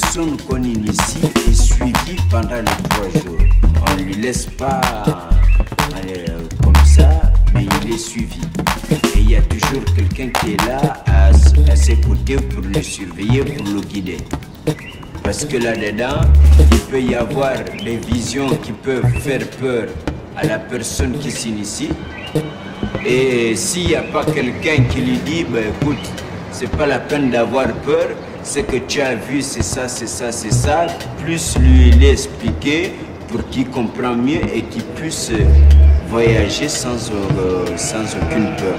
personne qu'on initie est suivie pendant les 3 jours. On ne lui laisse pas comme ça, mais il est suivi. Et il y a toujours quelqu'un qui est là à ses côtés pour le surveiller, pour le guider. Parce que là-dedans, il peut y avoir des visions qui peuvent faire peur à la personne qui s'initie. Et s'il n'y a pas quelqu'un qui lui dit, bah, écoute, c'est pas la peine d'avoir peur, ce que tu as vu, c'est ça, c'est ça, c'est ça, plus lui l'expliquer pour qu'il comprenne mieux et qu'il puisse voyager sans aucune peur.